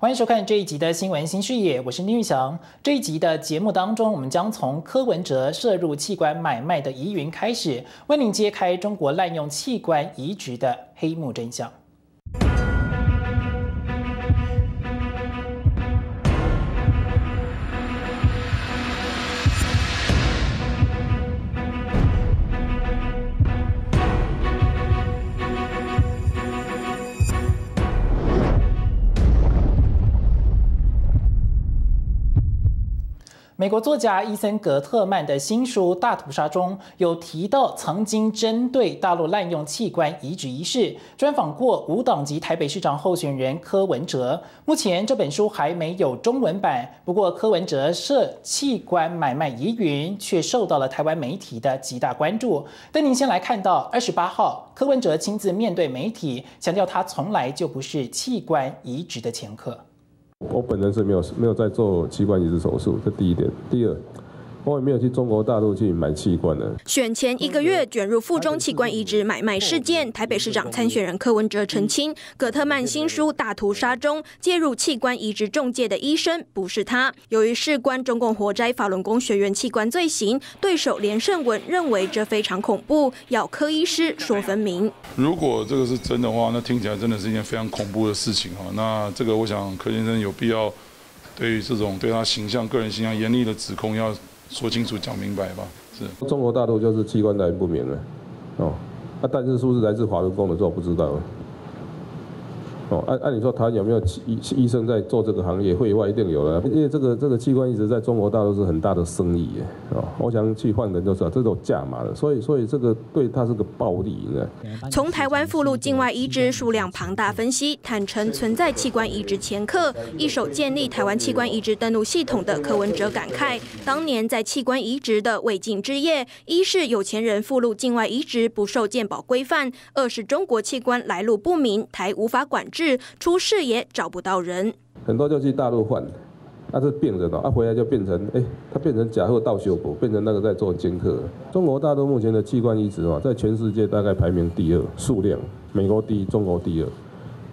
欢迎收看这一集的新闻新视野，我是丁玉祥。这一集的节目当中，我们将从柯文哲涉入器官买卖的疑云开始，为您揭开中国滥用器官移植的黑幕真相。 美国作家伊森·格特曼的新书《大屠杀》中有提到，曾经针对大陆滥用器官移植一事，专访过无党籍台北市长候选人柯文哲。目前这本书还没有中文版，不过柯文哲涉器官买卖疑云却受到了台湾媒体的极大关注。但您先来看到28号，柯文哲亲自面对媒体，强调他从来就不是器官移植的前科。 我本人是没有在做器官移植手术，这第一点。第二，我也没有去中国大陆去买器官的。选前1个月卷入腹中器官移植买卖事件，台北市长参选人柯文哲澄清，葛特曼新书《大屠杀》中介入器官移植中介的医生不是他。由于事关中共活摘法轮功学员器官罪行，对手连胜文认为这非常恐怖，要柯医师说分明。如果这个是真的话，那听起来真的是一件非常恐怖的事情哈。那这个我想柯先生有必要对于这种对他形象、个人形象严厉的指控要。 说清楚、讲明白吧。是中国大陆就是器官来源不明了，哦，那、啊、但是是不是来自法轮功的，这我不知道。哦，按你说，台湾有没有医生在做这个行业？会外一定有了，因为这个器官移植在中国大陆是很大的生意耶，哦，我想去换人都知道，这种价码的，所以这个对他是个暴利。从台湾附录境外移植数量庞大分析，坦诚存在器官移植前科，一手建立台湾器官移植登录系统的柯文哲感慨，当年在器官移植的未竟之业，一是有钱人附录境外移植不受健保规范，二是中国器官来路不明，台无法管制。 出事也找不到人，很多就去大陆换，那是病人哦，啊回来就变成，他变成假货倒修补，变成那个在做掮客。中国大陆目前的器官移植啊，在全世界大概排名第2，数量美国第1，中国第2。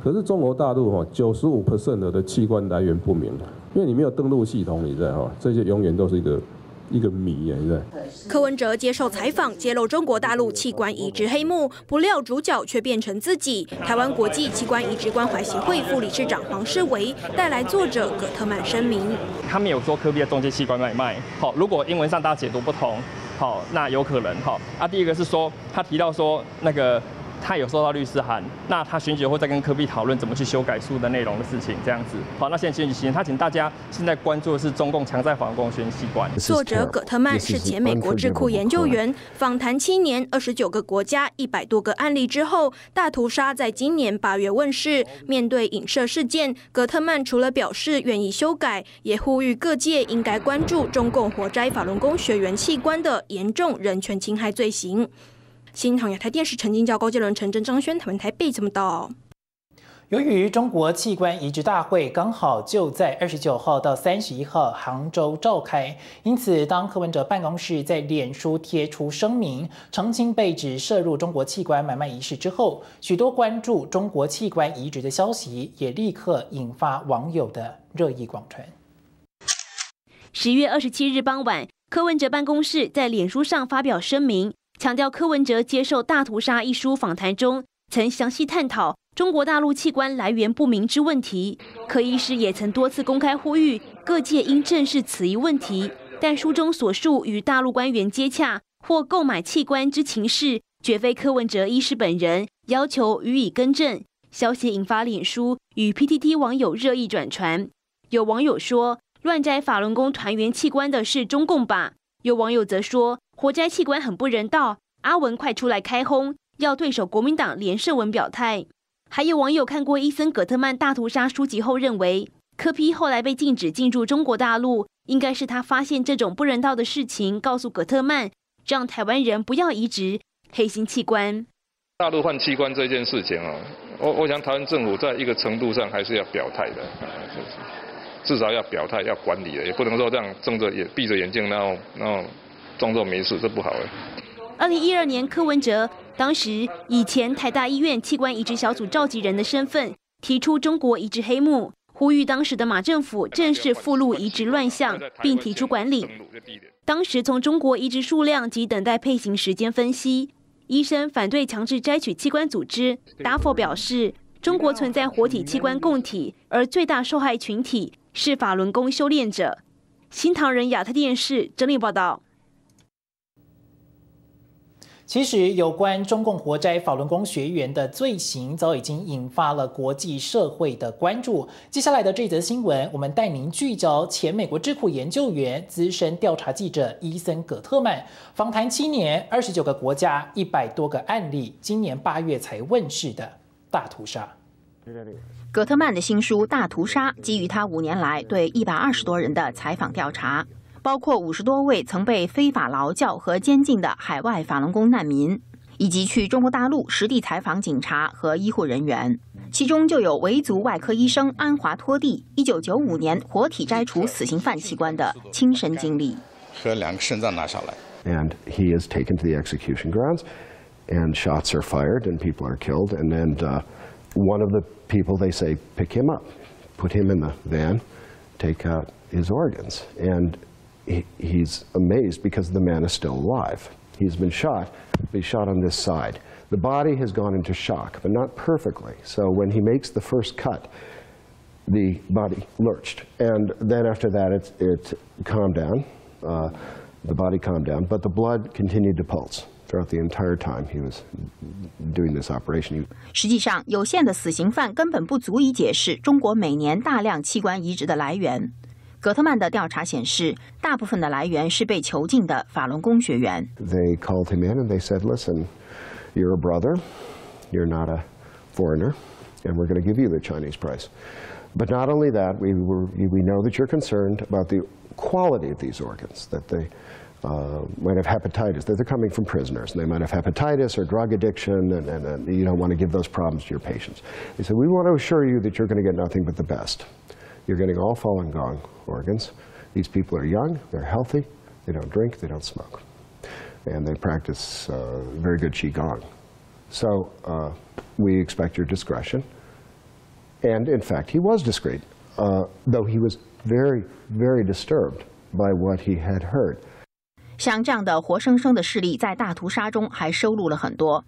可是中国大陆哈，95% 的器官来源不明，因为你没有登录系统，你在哈，这些永远都是一个谜啊！柯文哲接受采访，揭露中国大陆器官移植黑幕，不料主角却变成自己。台湾国际器官移植关怀协会副理事长黄世维带来作者葛特曼声明：他们有做科比的中介器官买卖。好，如果英文上大家解读不同，好，那有可能。好，啊，第一个是说他提到说那个。 他有收到律师函，那他选举后再跟柯 P 讨论怎么去修改书的内容的事情，这样子。好，那现在选举期间，他请大家现在关注的是中共强在法轮功宣器官。作者葛特曼是前美国智库研究员，访谈7年、29个国家、100多个案例之后，《大屠杀》在今年8月问世。面对影射事件，葛特曼除了表示愿意修改，也呼吁各界应该关注中共活摘法轮功学员器官的严重人权侵害罪行。 新唐亚太电视陈金教、高杰伦、陈真、张轩，台湾台北这么到。由于中国器官移植大会刚好就在29号到31号杭州召开，因此当柯文哲办公室在脸书贴出声明，澄清被指涉入中国器官买卖一事之后，许多关注中国器官移植的消息也立刻引发网友的热议广传。10月27日傍晚，柯文哲办公室在脸书上发表声明。 强调柯文哲接受《大屠杀》一书访谈中，曾详细探讨中国大陆器官来源不明之问题。柯医师也曾多次公开呼吁各界应正视此一问题，但书中所述与大陆官员接洽或购买器官之情事，绝非柯文哲医师本人，要求予以更正。消息引发脸书与 PTT 网友热议转传。有网友说：“乱摘法轮功团员器官的是中共吧？”有网友则说。 活摘器官很不人道，阿文快出来开轰，要对手国民党连胜文表态。还有网友看过伊森·葛特曼《大屠杀》书籍后认为，柯 P 后来被禁止进入中国大陆，应该是他发现这种不人道的事情，告诉葛特曼，让台湾人不要移植黑心器官。大陆换器官这件事情哦，我想台湾政府在一个程度上还是要表态的，至少要表态要管理的，也不能说这样睁着眼闭着眼睛，然后。 装作没事，这不好哎。2012年，柯文哲当时以前台大医院器官移植小组召集人的身份，提出中国移植黑幕，呼吁当时的马政府正视附录移植乱象，并提出管理。当时从中国移植数量及等待配型时间分析，医生反对强制摘取器官组织。DAFOH 表示，中国存在活体器官供体，而最大受害群体是法轮功修炼者。新唐人亚太电视整理报道。 其实，有关中共活摘法轮功学员的罪行，早已经引发了国际社会的关注。接下来的这则新闻，我们带您聚焦前美国智库研究员、资深调查记者伊森·葛特曼访谈7年、29个国家、100多个案例，今年8月才问世的大屠杀。 葛特曼的新书《大屠杀》基于他5年来对120多人的采访调查，包括50多位曾被非法劳教和监禁的海外法轮功难民，以及去中国大陆实地采访警察和医护人员。其中就有维族外科医生安华托蒂1995年活体摘除死刑犯器官的亲身经历，和2个肾脏拿下来。And he is taken to the execution grounds, and shots are fired, and people are killed, and then one of the people, they say, pick him up, put him in the van, take out his organs. And he's amazed because the man is still alive. He's been shot, but he's shot on this side. The body has gone into shock, but not perfectly. So when he makes the first cut, the body lurched. And then after that, it calmed down. The body calmed down, but the blood continued to pulse. Throughout the entire time he was doing this operation. 实际上，有限的死刑犯根本不足以解释中国每年大量器官移植的来源。葛特曼的调查显示，大部分的来源是被囚禁的法轮功学员。They called him in and they said, "Listen, you're a brother, you're not a foreigner, and we're going to give you the Chinese price. But not only that, we know that you're concerned about the quality of these organs that they." Might have hepatitis. They're coming from prisoners, and they might have hepatitis or drug addiction, and you don't want to give those problems to your patients. They said, we want to assure you that you're going to get nothing but the best. You're getting all Falun Gong organs. These people are young, they're healthy, they don't drink, they don't smoke, and they practice very good Qigong. So we expect your discretion. And in fact, he was discreet, though he was very, very disturbed by what he had heard. 像这样的活生生的事例，在大屠杀中还收录了很多。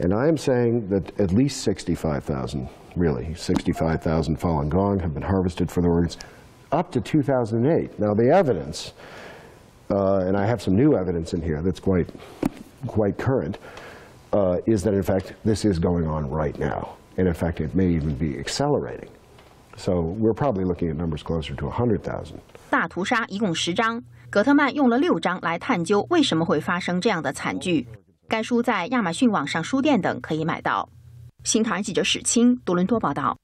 And I am saying that at least 65,000, really 65,000 Falun Gong have been harvested for the organs up to 2008. Now the evidence, and I have some new evidence in here that's quite current, is that in fact this is going on right now, and in fact it may even be accelerating. So we're probably looking at numbers closer to 100,000. 大屠杀一共10章。 葛特曼用了6章来探究为什么会发生这样的惨剧。该书在亚马逊网上书店等可以买到。新唐人记者史清，多伦多报道。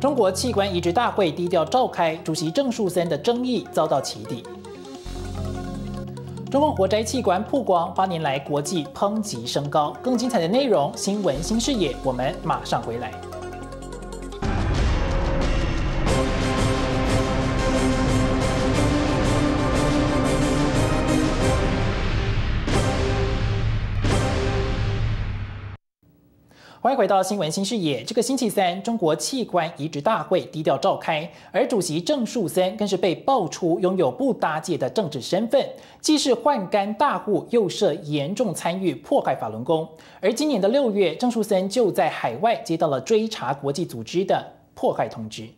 中国器官移植大会低调召开，主席郑树森的争议遭到起底。中共活摘器官曝光8年来国际抨击升高，更精彩的内容，新闻新视野，我们马上回来。 欢迎回到新闻新视野。这个星期三，中国器官移植大会低调召开，而主席郑树森更是被爆出拥有不搭界的政治身份，既是换肝大户，又涉严重参与迫害法轮功。而今年的6月，郑树森就在海外接到了追查国际组织的迫害通知。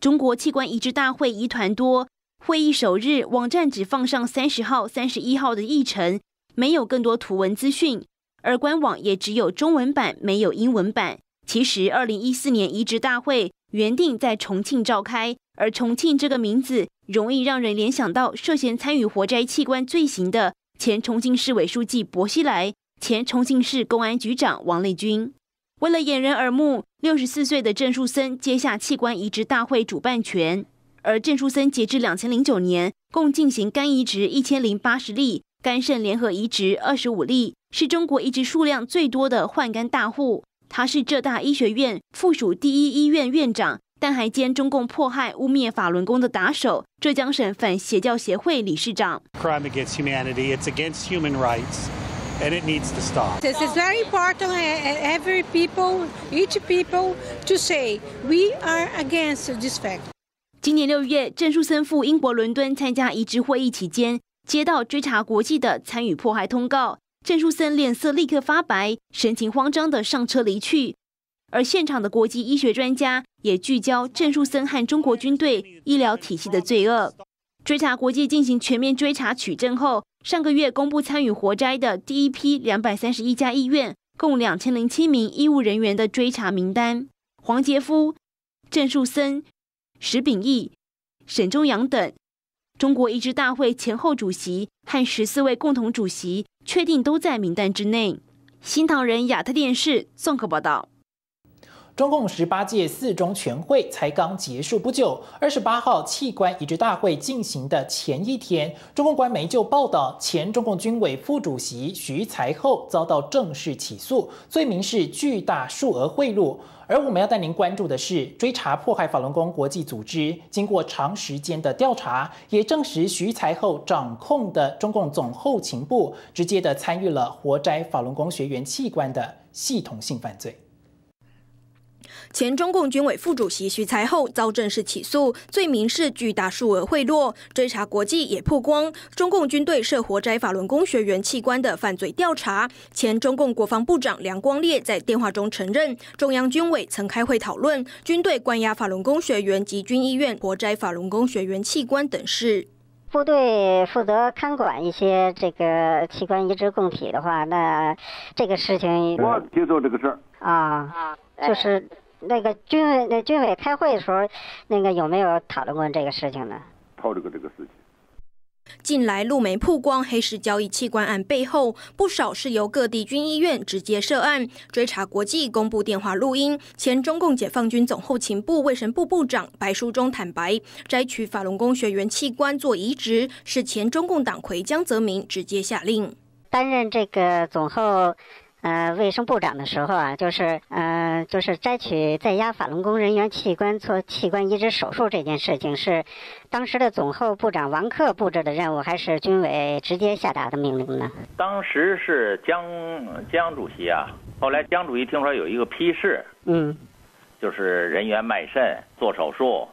中国器官移植大会疑团多，会议首日网站只放上30号、31号的议程，没有更多图文资讯。 而官网也只有中文版，没有英文版。其实，2014年移植大会原定在重庆召开，而重庆这个名字容易让人联想到涉嫌参与活摘器官罪行的前重庆市委书记薄熙来、前重庆市公安局长王立军。为了掩人耳目，64岁的郑树森接下器官移植大会主办权。而郑树森截至2009年，共进行肝移植1080例。 肝肾联合移植25例，是中国移植数量最多的换肝大户。他是浙大医学院附属第一医院院长，但还兼中共迫害、污蔑法轮功的打手，浙江省反邪教协会理事长。Crime against humanity, it's against human rights, and it needs to stop. This is very important every people, each people to say we are against this fact. 今年6月，郑树森赴英国伦敦参加移植会议期间，接到追查国际的参与迫害通告，郑树森脸色立刻发白，神情慌张地上车离去。而现场的国际医学专家也聚焦郑树森和中国军队医疗体系的罪恶。追查国际进行全面追查取证后，上个月公布参与活摘的第一批231家医院，共2007名医务人员的追查名单，黄杰夫、郑树森、 石秉义、沈中阳等，中国移植大会前后主席和14位共同主席确定都在名单之内。新唐人亚太电视综合报道。中共18届4中全会才刚结束不久，28号器官移植大会进行的前一天，中共官媒就报道，前中共军委副主席徐才厚遭到正式起诉，罪名是巨大数额贿赂。 而我们要带您关注的是，追查迫害法轮功国际组织经过长时间的调查，也证实徐才厚掌控的中共总后勤部直接的参与了活摘法轮功学员器官的系统性犯罪。 前中共军委副主席徐才厚遭正式起诉，罪名是巨大数额贿赂。追查国际也曝光中共军队涉活摘法轮功学员器官的犯罪调查。前中共国防部长梁光烈在电话中承认，中央军委曾开会讨论军队关押法轮功学员及军医院活摘法轮功学员器官等事。 部队负责看管一些这个器官移植供体的话，那这个事情我接受这个事儿啊，就是那个军委开会的时候，那个有没有讨论过这个事情呢？讨论过这个事情。 近来，路媒曝光黑市交易器官案背后，不少是由各地军医院直接涉案。追查国际公布电话录音，前中共解放军总后勤部卫生部部长白书忠坦白，摘取法轮功学员器官做移植，是前中共党魁江泽民直接下令。担任这个总后卫生部长的时候啊，就是摘取在押法轮功人员器官做器官移植手术这件事情，是当时的总后部长王克布置的任务，还是军委直接下达的命令呢？当时是江主席啊，后来江主席听说有一个批示，就是人员卖肾做手术，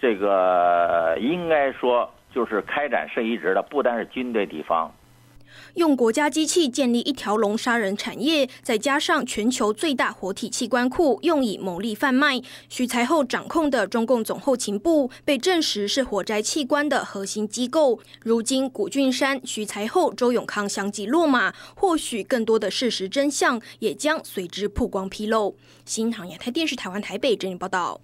这个应该说就是开展涉移植的，不单是军队地方。 用国家机器建立一条龙杀人产业，再加上全球最大活体器官库用以牟利贩卖，徐才厚掌控的中共总后勤部被证实是活摘器官的核心机构。如今，古俊山、徐才厚、周永康相继落马，或许更多的事实真相也将随之曝光披露。新唐人亚太电视台湾台北整理报道。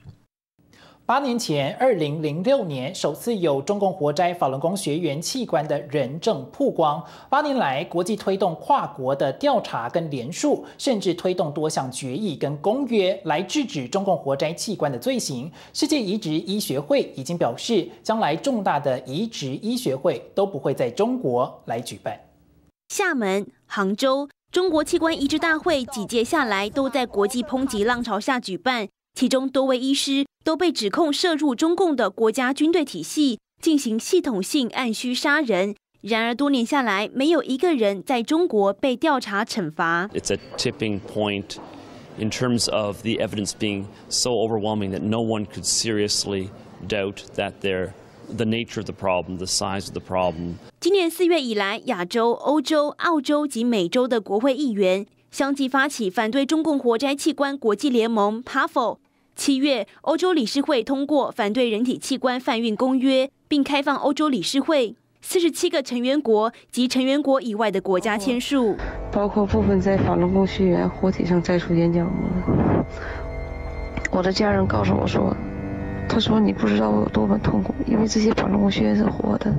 8年前，2006年首次有中共活摘法轮功学员器官的人证曝光。8年来，国际推动跨国的调查跟联署，甚至推动多项决议跟公约来制止中共活摘器官的罪行。世界移植医学会已经表示，将来重大的移植医学会都不会在中国来举办。厦门、杭州，中国器官移植大会几届下来都在国际抨击浪潮下举办，其中多位医师 都被指控涉入中共的国家军队体系，进行系统性按需杀人。然而多年下来，没有一个人在中国被调查惩罚。It's a tipping point in terms of the evidence being so overwhelming that no one could seriously doubt that the nature of the problem, the size of the problem. 今年4月以来，亚洲、欧洲、澳洲及美洲的国会议员相继发起反对中共活摘器官国际联盟 （DAFOH）。 7月，欧洲理事会通过反对人体器官贩运公约，并开放欧洲理事会47个成员国及成员国以外的国家签署，包括部分在法轮功学员活体上摘除眼角膜。我的家人告诉我说，他说你不知道我有多么痛苦，因为这些法轮功学员是活的。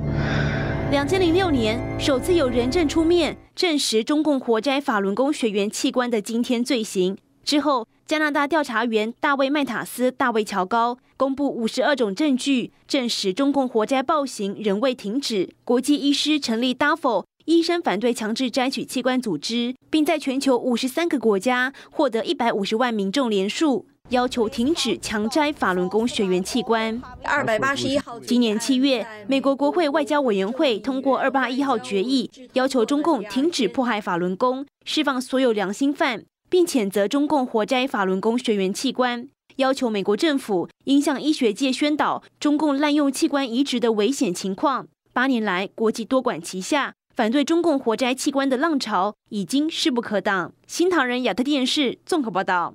2006年，首次有人证出面，证实中共活摘法轮功学员器官的惊天罪行。 之后，加拿大调查员大卫·麦塔斯、大卫·乔高公布52种证据，证实中共活摘暴行仍未停止。国际医师成立 DAFOH 医生反对强制摘取器官组织，并在全球53个国家获得150万民众联署。要求停止强摘法轮功学员器官。281号。今年7月，美国国会外交委员会通过281号决议，要求中共停止迫害法轮功，释放所有良心犯，并谴责中共活摘法轮功学员器官。 要求美国政府应向医学界宣导中共滥用器官移植的危险情况。8年来，国际多管齐下，反对中共活摘器官的浪潮已经势不可挡。新唐人亚太电视综合报道。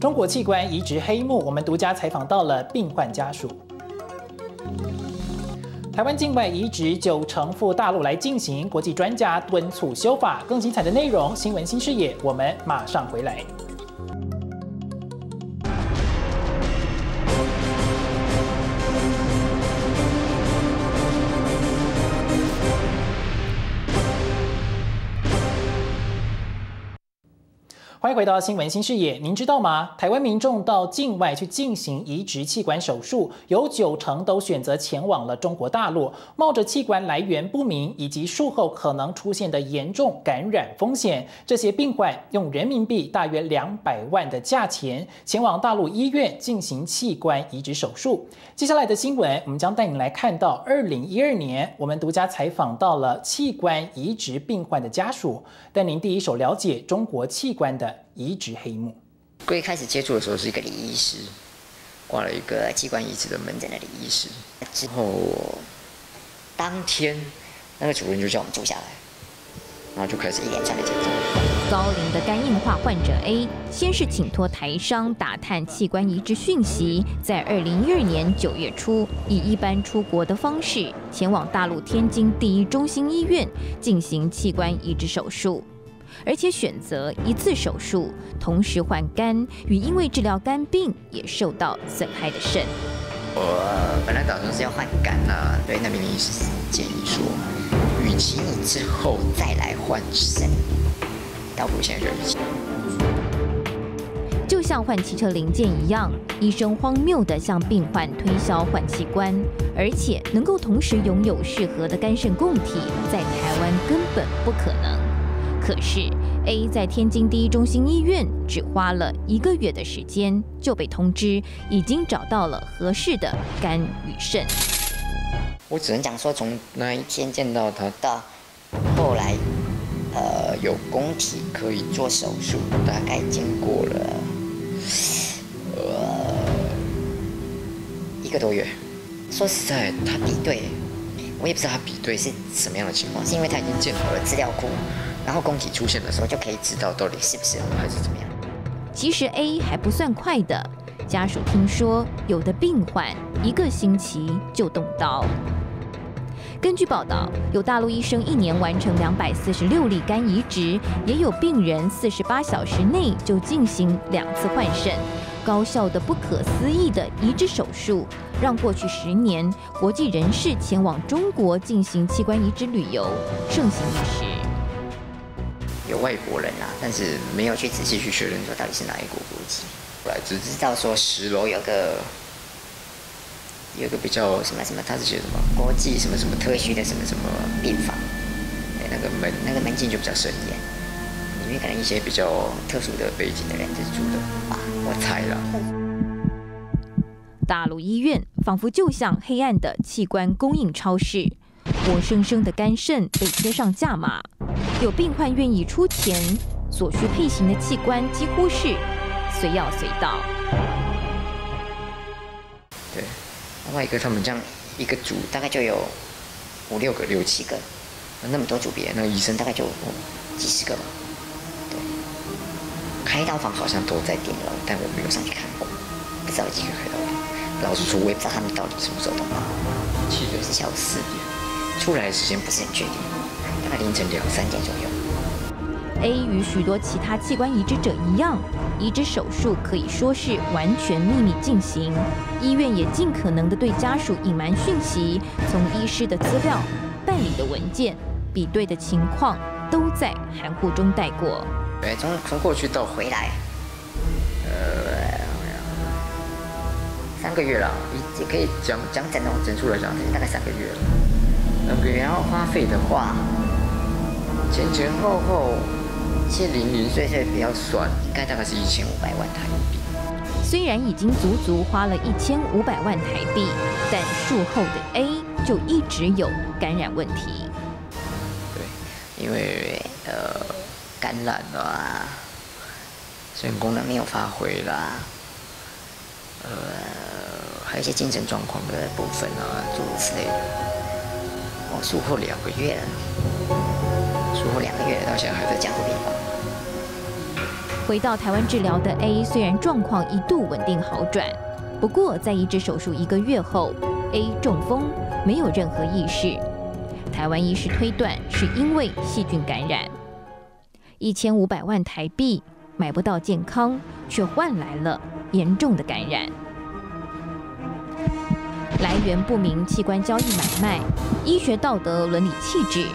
中国器官移植黑幕，我们独家采访到了病患家属。台湾境外移植9成赴大陆来进行，国际专家敦促修法。更精彩的内容，新闻新视野，我们马上回来。 欢迎回到新闻新视野。您知道吗？台湾民众到境外去进行移植器官手术，有9成都选择前往了中国大陆，冒着器官来源不明以及术后可能出现的严重感染风险，这些病患用人民币大约200万的价钱前往大陆医院进行器官移植手术。接下来的新闻，我们将带您来看到2012年，我们独家采访到了器官移植病患的家属，带您第一手了解中国器官的 移植黑幕。最开始接触的时候是一个李医师，挂了一个器官移植的门诊的李医师。之后当天，那个主任就叫我们住下来，然后就开始一连串的检查。高龄的肝硬化患者 A 先是请托台商打探器官移植讯息，在2012年9月初，以一般出国的方式前往大陆天津第一中心医院进行器官移植手术。 而且选择一次手术，同时换肝与因为治疗肝病也受到损害的肾。我本来打算是要换肝啊，对那边的医师建议说，与其你之后再来换肾，倒不如现在就一起。就像换汽车零件一样，医生荒谬地向病患推销换器官，而且能够同时拥有适合的肝肾供体，在台湾根本不可能。 可是 ，A 在天津第一中心医院只花了1个月的时间，就被通知已经找到了合适的肝与肾。我只能讲说，从那一天见到他到后来，有供体可以做手术，大概经过了1个多月。说实在，他比对，我也不知道他比对是什么样的情况，是因为他已经建好了资料库。 然后供体出现的时候，就可以知道到底是不是还是怎么样。其实 A 还不算快的，家属听说有的病患1个星期就动刀。根据报道，有大陆医生1年完成246例肝移植，也有病人48小时内就进行2次换肾，高效的不可思议的移植手术，让过去10年国际人士前往中国进行器官移植旅游盛行一时。 有外国人啊，但是没有去仔细去确认说到底是哪一国国籍，只知道说10楼有个比较什么什么，他是写什么国际什么什么特需的什么什么病房，哎，那个门禁就比较森严，里面可能一些比较特殊的背景的人就是住的吧，我猜了。 大陆医院仿佛就像黑暗的器官供应超市。 活生生的肝肾被贴上价码，有病患愿意出钱，所需配型的器官几乎是随要随到。对，另外一个他们这样一个组大概就有5、6个、6、7个，那么多组别，那个医生大概就几十个吧。对，开刀房好像都在顶楼，但我没有上去看过，不知道几个开刀房。老实说，我也不知道他们到底什么时候到。去的是下午4点。 出来的时间不是很确定，大概凌晨2、3点左右。A 与许多其他器官移植者一样，移植手术可以说是完全秘密进行，医院也尽可能的对家属隐瞒讯息，从医师的资料、办理的文件、比对的情况都在含糊中带过。对，从过去到回来，3个月了，也可以讲整数来讲，大概3个月了。 然后花费的话，前前后后是零零碎碎不要算，应该大概是1500万台币。虽然已经足花了1500万台币，但术后的 A 就一直有感染问题。对，因为感染了啊，肾功能没有发挥啦，还有一些精神状况的部分啊，诸如此类的。我术后2个月了，术后2个月到现在还在加护病房。 回到台湾治疗的 A， 虽然状况一度稳定好转，不过在移植手术1个月后 ，A 中风，没有任何意识。台湾医师推断是因为细菌感染。1500万台币买不到健康，却换来了严重的感染。来源不明器官交易买卖，医学道德伦理弃置。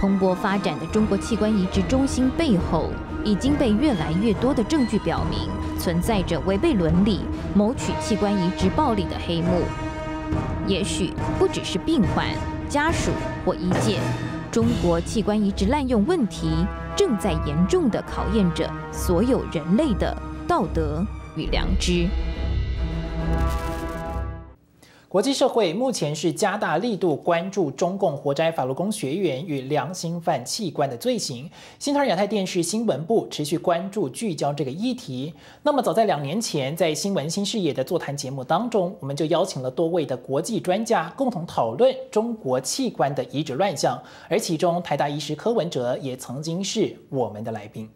蓬勃发展的中国器官移植中心背后，已经被越来越多的证据表明，存在着违背伦理、谋取器官移植暴利的黑幕。也许不只是病患、家属或医界，中国器官移植滥用问题正在严重地考验着所有人类的道德与良知。 国际社会目前是加大力度关注中共活摘法轮功学员与良心犯器官的罪行。新唐人亚太电视新闻部持续关注聚焦这个议题。那么早在2年前，在新闻新视野的座谈节目当中，我们就邀请了多位的国际专家共同讨论中国器官的移植乱象，而其中台大医师柯文哲也曾经是我们的来宾。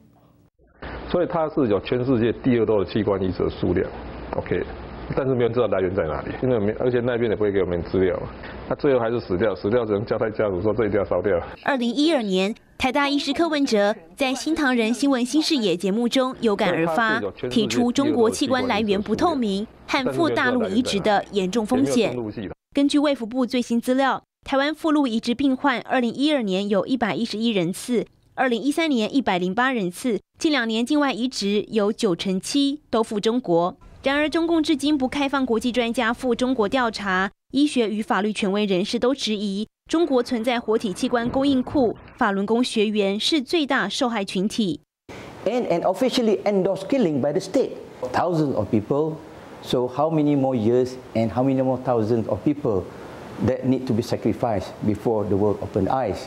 所以他是有全世界第2多的器官移植数量。OK。 但是没有人知道来源在哪里，因为而且那边也不会给我们资料，他最后还是死掉，死掉只能交代家属说这一定要烧掉。2012年，台大医师柯文哲在新唐人新闻新视野节目中有感而发，提出中国器官来源不透明和赴大陆移植的严重风险。根据卫福部最新资料，台湾赴陆移植病患2012年有111人次。 2013年108人次，近2年境外移植有97%都赴中国。然而，中共至今不开放国际专家赴中国调查，医学与法律权威人士都质疑中国存在活体器官供应库，法轮功学员是最大受害群体。And officially endorsed killing by the state, thousands of people. So how many more years and how many more thousands of people that need to be sacrificed before the world open eyes?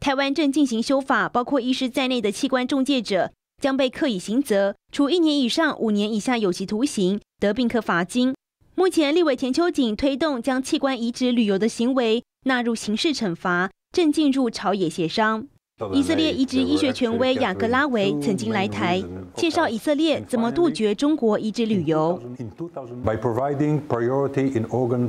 台湾正进行修法，包括医师在内的器官中介者将被课以刑责，处1年以上5年以下有期徒刑，得并科罚金。目前，立委田秋瑾推动将器官移植旅游的行为纳入刑事惩罚，正进入朝野协商。以色列移植医学权威雅各拉维曾经来台，介绍以色列怎么杜绝中国移植旅游。By providing priority in organ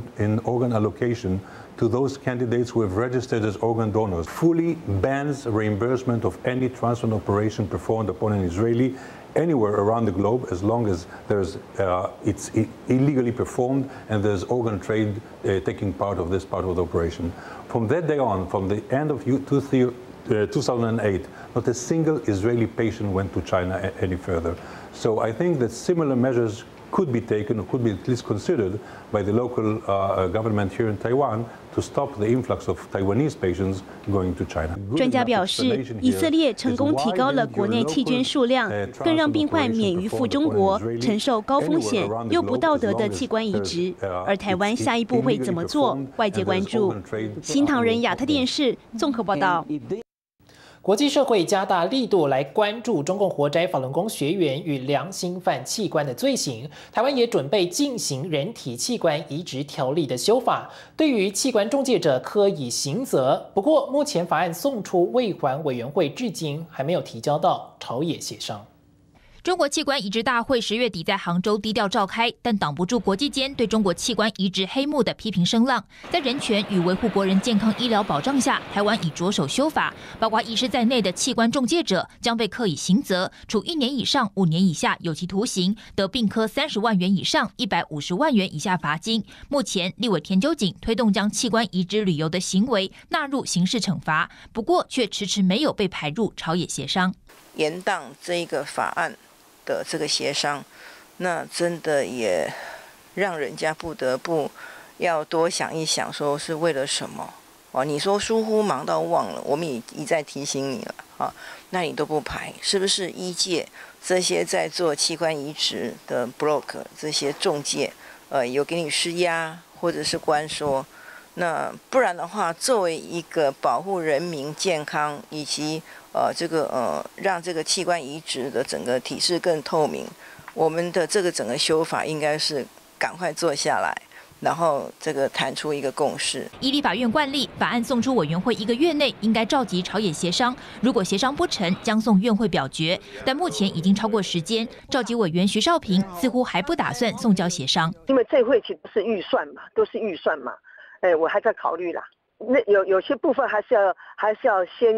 allocation. To those candidates who have registered as organ donors, fully bans reimbursement of any transplant operation performed upon an Israeli anywhere around the globe, as long as it's illegally performed and there's organ trade taking part of this part of the operation. From that day on, from the end of 2008, not a single Israeli patient went to China any further. So I think that similar measures. Could be taken, or could be at least considered by the local government here in Taiwan to stop the influx of Taiwanese patients going to China. 专家表示，以色列成功提高了国内器捐数量，更让病患免于赴中国承受高风险又不道德的器官移植。而台湾下一步会怎么做？外界关注。新唐人亚太电视综合报道。 国际社会加大力度来关注中共活摘法轮功学员与良心犯器官的罪行。台湾也准备进行人体器官移植条例的修法，对于器官中介者科以刑责。不过，目前法案送出卫环委员会，至今还没有提交到朝野协商。 中国器官移植大会10月底在杭州低调召开，但挡不住国际间对中国器官移植黑幕的批评声浪。在人权与维护国人健康医疗保障下，台湾已着手修法，包括医师在内的器官中介者将被科以刑责，处1年以上5年以下有期徒刑，得并科30万元以上150万元以下罚金。目前，立委田秋瑾推动将器官移植旅游的行为纳入刑事惩罚，不过却迟迟没有被排入朝野协商。延宕这个法案。 的这个协商，那真的也让人家不得不要多想一想，说是为了什么啊？你说疏忽忙到忘了，我们也一再提醒你了。啊，那你都不排，是不是医界这些在做器官移植的 broker 这些中介，有给你施压或者是关说？那不然的话，作为一个保护人民健康以及让这个器官移植的整个体制更透明，我们的这个整个修法应该是赶快做下来。 然后这个谈出一个共识。依立法院惯例，法案送出委员会1个月内应该召集朝野协商，如果协商不成，将送院会表决。但目前已经超过时间，召集委员徐少平似乎还不打算送交协商，因为这会其实是预算嘛，都是预算嘛，我还在考虑啦。那有些部分还是要先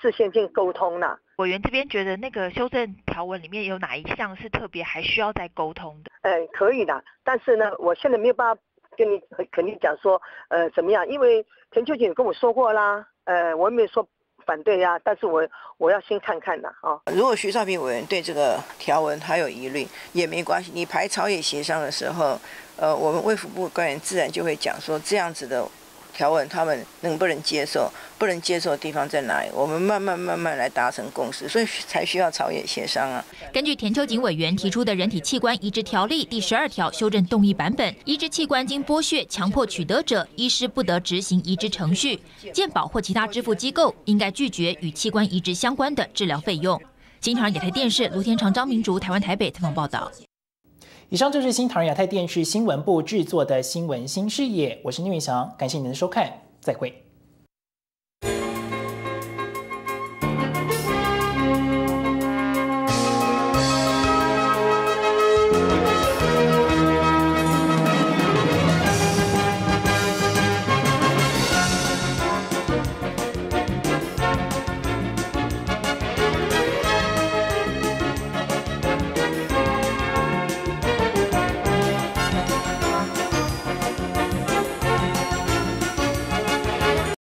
事先沟通啦。 委员这边觉得那个修正条文里面有哪一项是特别还需要再沟通的？可以的，但是呢，我现在没有办法跟你肯定讲说，怎么样？因为陈秋瑾有跟我说过啦，我也没有说反对呀、啊，但是我要先看看啦。哦，如果徐少平委员对这个条文还有疑虑，也没关系，你排朝野协商的时候，我们卫福部官员自然就会讲说这样子的。 条文他们能不能接受？不能接受的地方在哪里？我们慢慢来达成共识，所以才需要朝野协商啊。根据田秋瑾委员提出的《人体器官移植条例》第12条修正动议版本，移植器官经剥削、强迫取得者，医师不得执行移植程序。健保或其他支付机构应该拒绝与器官移植相关的治疗费用。新唐人亚太电视卢天长、张明竹，台湾台北采访报道。 以上就是新唐人亚太电视新闻部制作的新闻新视野，我是聂云翔，感谢您的收看，再会。